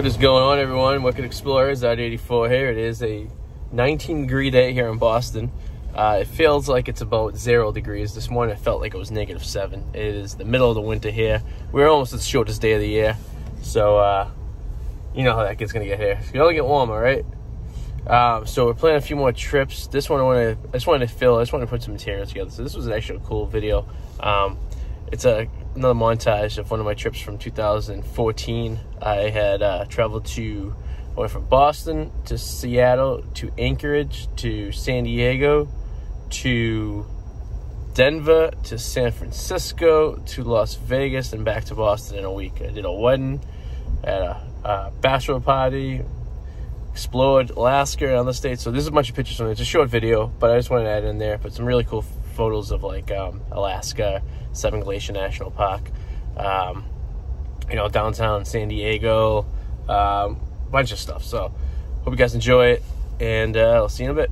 What is going on, everyone? Wicked Explorers, I-84 here. It is a 19-degree day here in Boston. It feels like it's about 0 degrees. This morning it felt like it was -7. It is the middle of the winter here. We're almost at the shortest day of the year. So, you know how that gets going to get here. It's going to get warmer, right? So we're planning a few more trips. This one I just wanted to put some material together. So this was an actually cool video. It's another montage of one of my trips from 2014. I had traveled to, I went from Boston to Seattle to Anchorage to San Diego to Denver to San Francisco to Las Vegas and back to Boston in a week. I did a wedding, at a bachelor party, explored Alaska and other states. So this is a bunch of pictures from it. It's a short video, but I just wanted to add in there, put some really cool photos of like Alaska, Seven Glacier National Park, you know, downtown San Diego, bunch of stuff. So hope you guys enjoy it, and I'll see you in a bit.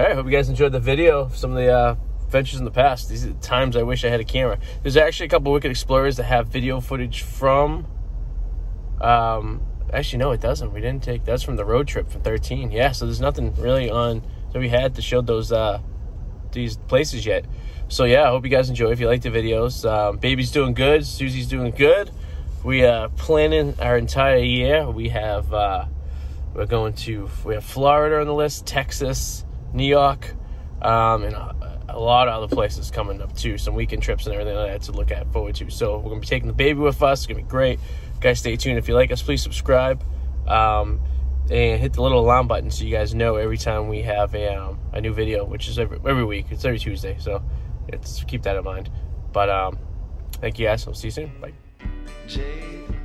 All right, hope you guys enjoyed the video. Some of the adventures in the past. These are the times I wish I had a camera. There's actually a couple of Wicked Explorers that have video footage from... actually, no, it doesn't. We didn't take... That's from the road trip from 13. Yeah, so there's nothing really on... So we had to show those these places yet. So yeah, I hope you guys enjoy. If you like the videos, baby's doing good, Susie's doing good. We are planning our entire year. We have we have Florida on the list, Texas, New York, and a lot of other places coming up too. Some weekend trips and everything like that to look at forward to. So we're gonna be taking the baby with us. It's gonna be great, guys. Stay tuned. If you like us, please subscribe. And hit the little alarm button so you guys know every time we have a new video, which is every week. It's every Tuesday, so it's, keep that in mind. But thank you guys. I'll see you soon. Bye.